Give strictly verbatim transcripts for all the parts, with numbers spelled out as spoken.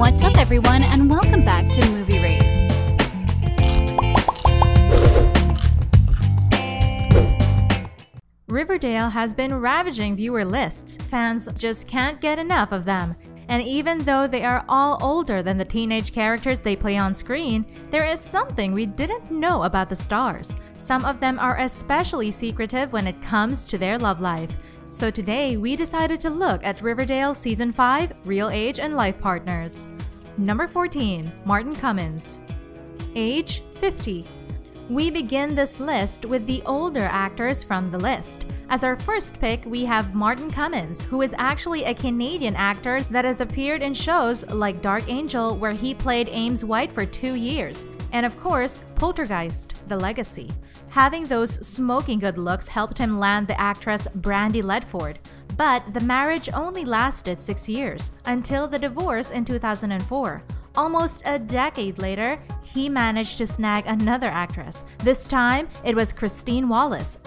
What's up, everyone, and welcome back to Movie Raze. Riverdale has been ravaging viewer lists. Fans just can't get enough of them. And even though they are all older than the teenage characters they play on screen, there is something we didn't know about the stars. Some of them are especially secretive when it comes to their love life. So today, we decided to look at Riverdale Season five, Real Age and Life Partners. Number fourteen. Martin Cummins. Age fifty. We begin this list with the older actors from the list. As our first pick, we have Martin Cummins, who is actually a Canadian actor that has appeared in shows like Dark Angel, where he played Ames White for two years, and of course, Poltergeist: The Legacy. Having those smoking good looks helped him land the actress Brandi Ledford, but the marriage only lasted six years, until the divorce in two thousand four. Almost a decade later, he managed to snag another actress. This time, it was Christine Wallace.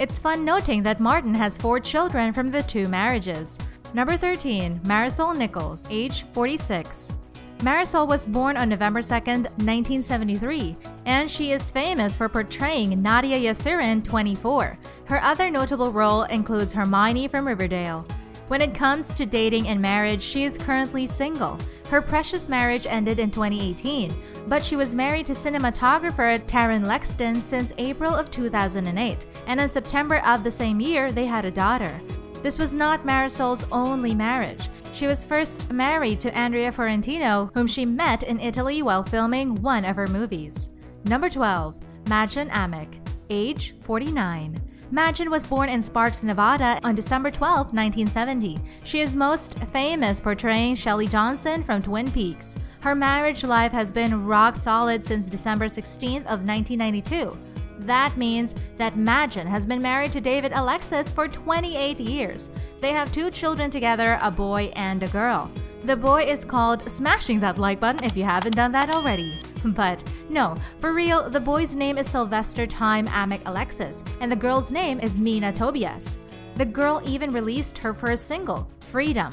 It's fun noting that Martin has four children from the two marriages. Number thirteen. Marisol Nichols, age forty-six. Marisol was born on November second, nineteen seventy-three, and she is famous for portraying Nadia Yassirin, twenty-four. Her other notable role includes Hermione from Riverdale. When it comes to dating and marriage, she is currently single. Her precious marriage ended in twenty eighteen, but she was married to cinematographer Taryn Lexton since April of two thousand eight, and in September of the same year, they had a daughter. This was not Marisol's only marriage. She was first married to Andrea Fiorentino, whom she met in Italy while filming one of her movies. Number twelve. Mädchen Amick, age forty-nine. Mädchen was born in Sparks, Nevada on December twelfth, nineteen seventy. She is most famous portraying Shelley Johnson from Twin Peaks. Her marriage life has been rock solid since December sixteenth of nineteen ninety-two. That means that Mädchen has been married to David Alexis for twenty-eight years. They have two children together, a boy and a girl. The boy is called Smashing That Like Button if you haven't done that already. But no, for real, the boy's name is Sylvester Time Amic Alexis, and the girl's name is Mina Tobias. The girl even released her first single, Freedom,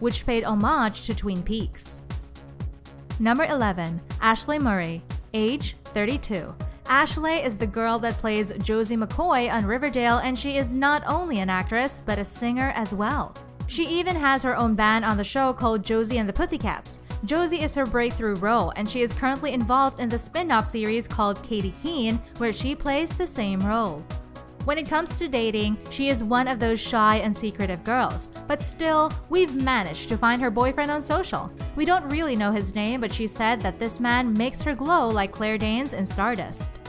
which paid homage to Twin Peaks. Number eleven. Ashley Murray, age thirty-two. Ashley is the girl that plays Josie McCoy on Riverdale, and she is not only an actress, but a singer as well. She even has her own band on the show called Josie and the Pussycats. Josie is her breakthrough role, and she is currently involved in the spin-off series called Katy Keene, where she plays the same role. When it comes to dating, she is one of those shy and secretive girls, but still, we've managed to find her boyfriend on social. We don't really know his name, but she said that this man makes her glow like Claire Danes in Stardust.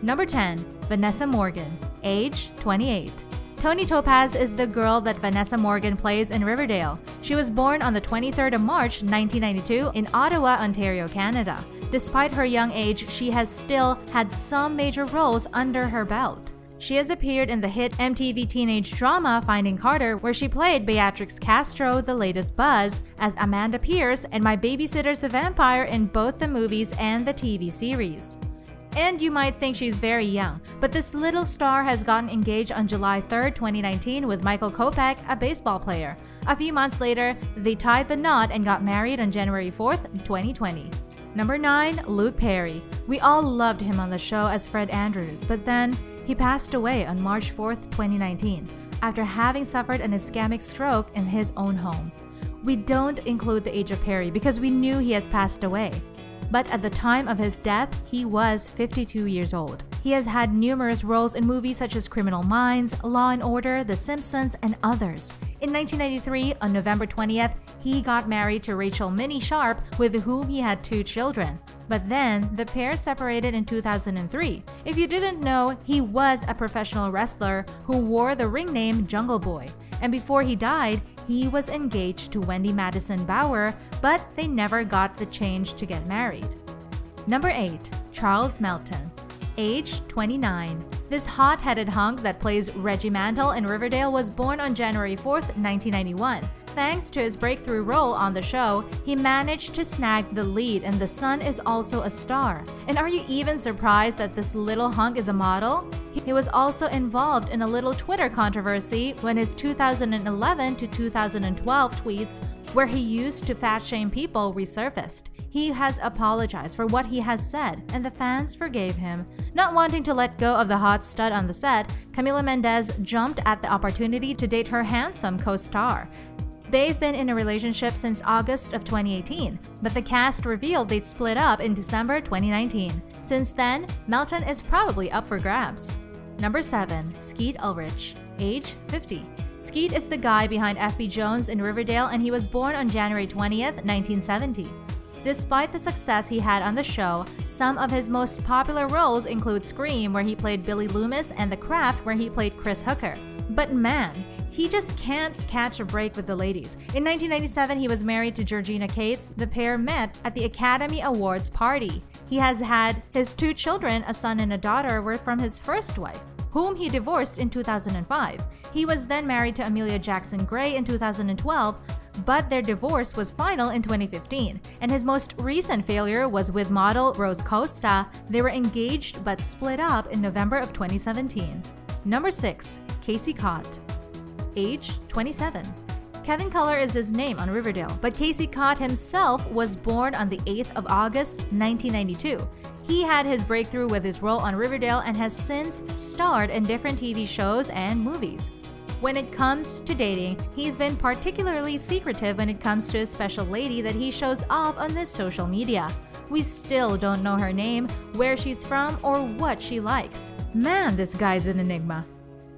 Number ten. Vanessa Morgan, age twenty-eight. Toni Topaz is the girl that Vanessa Morgan plays in Riverdale. She was born on the twenty-third of March, nineteen ninety-two in Ottawa, Ontario, Canada. Despite her young age, she has still had some major roles under her belt. She has appeared in the hit M T V teenage drama Finding Carter, where she played Beatrix Castro, The Latest Buzz, as Amanda Pierce, and My Babysitter's the Vampire in both the movies and the T V series. And you might think she's very young, but this little star has gotten engaged on July third, twenty nineteen with Michael Kopech, a baseball player. A few months later, they tied the knot and got married on January fourth, twenty twenty. Number nine. Luke Perry. We all loved him on the show as Fred Andrews, but then he passed away on March fourth, twenty nineteen, after having suffered an ischemic stroke in his own home. We don't include the age of Perry because we knew he has passed away. But at the time of his death, he was fifty-two years old. He has had numerous roles in movies such as Criminal Minds, Law and Order, The Simpsons, and others. In nineteen ninety-three, on November twentieth, he got married to Rachel Minnie Sharp, with whom he had two children. But then, the pair separated in two thousand three. If you didn't know, he was a professional wrestler who wore the ring name Jungle Boy. And before he died, he was engaged to Wendy Madison Bauer, but they never got the change to get married. Number eight. Charles Melton, age twenty-nine. This hot-headed hunk that plays Reggie Mantle in Riverdale was born on January fourth, nineteen ninety-one. Thanks to his breakthrough role on the show, he managed to snag the lead and the son is also a star. And are you even surprised that this little hunk is a model? He was also involved in a little Twitter controversy when his two thousand eleven to two thousand twelve tweets where he used to fat-shame people resurfaced. He has apologized for what he has said, and the fans forgave him. Not wanting to let go of the hot stud on the set, Camila Mendes jumped at the opportunity to date her handsome co-star. They've been in a relationship since August of twenty eighteen, but the cast revealed they split up in December twenty nineteen. Since then, Melton is probably up for grabs. Number seven. Skeet Ulrich. Age fifty. Skeet is the guy behind F B Jones in Riverdale, and he was born on January twentieth, nineteen seventy. Despite the success he had on the show, some of his most popular roles include Scream, where he played Billy Loomis, and The Craft, where he played Chris Hooker. But man, he just can't catch a break with the ladies. In nineteen ninety-seven, he was married to Georgina Cates. The pair met at the Academy Awards party. He has had his two children, a son and a daughter, were from his first wife, whom he divorced in two thousand five. He was then married to Amelia Jackson Gray in two thousand twelve, but their divorce was final in twenty fifteen, and his most recent failure was with model Rose Costa. They were engaged but split up in November of twenty seventeen. Number six. Casey Cott. Age twenty-seven. Kevin Color is his name on Riverdale, but Casey Cott himself was born on the eighth of August, nineteen ninety-two. He had his breakthrough with his role on Riverdale and has since starred in different T V shows and movies. When it comes to dating, he's been particularly secretive when it comes to a special lady that he shows off on his social media. We still don't know her name, where she's from, or what she likes. Man, this guy's an enigma.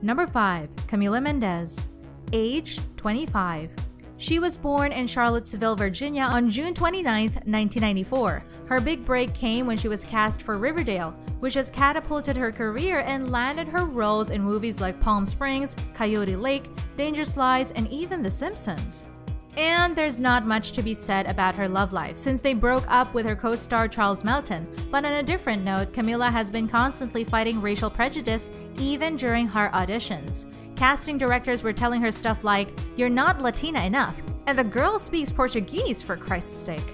Number five. Camila Mendes. Age twenty-five. She was born in Charlottesville, Virginia on June twenty-ninth, nineteen ninety-four. Her big break came when she was cast for Riverdale, which has catapulted her career and landed her roles in movies like Palm Springs, Coyote Lake, Dangerous Lies, and even The Simpsons. And there's not much to be said about her love life since they broke up with her co-star Charles Melton. But on a different note, Camila has been constantly fighting racial prejudice even during her auditions. Casting directors were telling her stuff like, "You're not Latina enough, and the girl speaks Portuguese, for Christ's sake."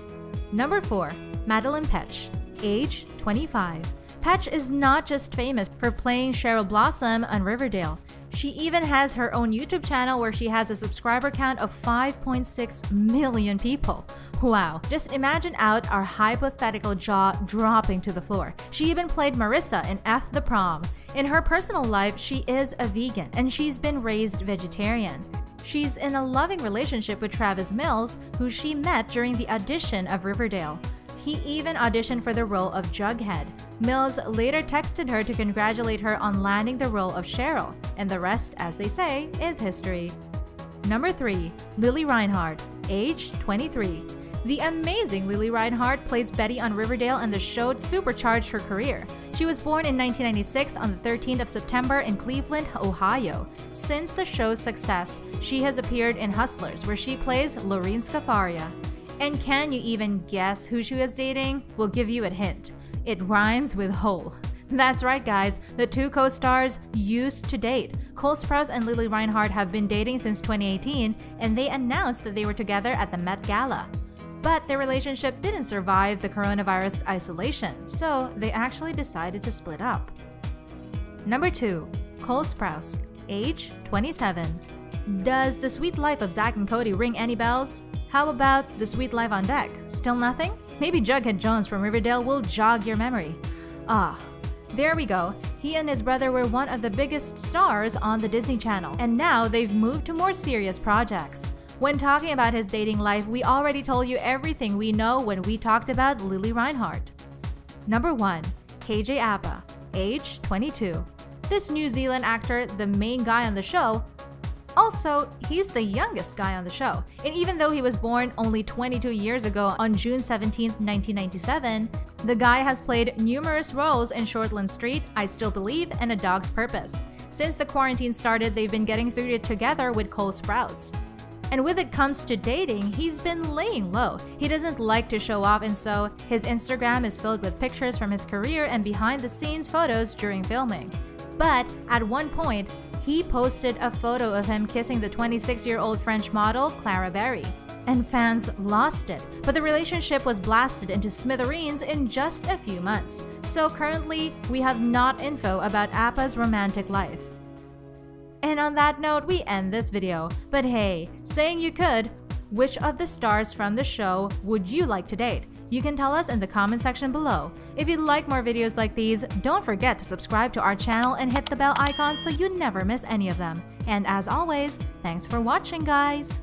Number four. Madeline Petch. Age twenty-five. Petch is not just famous for playing Cheryl Blossom on Riverdale. She even has her own YouTube channel where she has a subscriber count of five point six million people. Wow, just imagine out our hypothetical jaw dropping to the floor. She even played Marissa in F the Prom. In her personal life, she is a vegan and she's been raised vegetarian. She's in a loving relationship with Travis Mills, who she met during the audition of Riverdale. He even auditioned for the role of Jughead. Mills later texted her to congratulate her on landing the role of Cheryl, and the rest, as they say, is history. Number three. Lili Reinhart. Age twenty-three. The amazing Lili Reinhart plays Betty on Riverdale, and the show supercharged her career. She was born in nineteen ninety-six on the thirteenth of September in Cleveland, Ohio. Since the show's success, she has appeared in Hustlers, where she plays Lorene Scafaria. And can you even guess who she was dating? We'll give you a hint. It rhymes with hole. That's right, guys. The two co-stars used to date. Cole Sprouse and Lili Reinhart have been dating since twenty eighteen, and they announced that they were together at the Met Gala. But their relationship didn't survive the coronavirus isolation, so they actually decided to split up. Number two. Cole Sprouse. Age twenty-seven. Does the sweet life of Zack and Cody ring any bells? How about The Sweet Life on Deck? Still nothing? Maybe Jughead Jones from Riverdale will jog your memory. Ah, there we go. He and his brother were one of the biggest stars on the Disney Channel, and now they've moved to more serious projects. When talking about his dating life, we already told you everything we know when we talked about Lili Reinhart. Number one. K J Apa. Age twenty-two. This New Zealand actor, the main guy on the show, also, he's the youngest guy on the show, and even though he was born only twenty-two years ago on June seventeenth, nineteen ninety-seven, the guy has played numerous roles in Shortland Street, I Still Believe, and A Dog's Purpose. Since the quarantine started, they've been getting through it together with Cole Sprouse. And when it comes to dating, he's been laying low. He doesn't like to show off, and so his Instagram is filled with pictures from his career and behind-the-scenes photos during filming. But at one point, He posted a photo of him kissing the twenty-six-year-old French model Clara Berry, and fans lost it, but the relationship was blasted into smithereens in just a few months. So currently, we have not info about Appa's romantic life. And on that note, we end this video. But hey, saying you could, which of the stars from the show would you like to date? You can tell us in the comment section below. If you'd like more videos like these, don't forget to subscribe to our channel and hit the bell icon so you never miss any of them. And as always, thanks for watching, guys!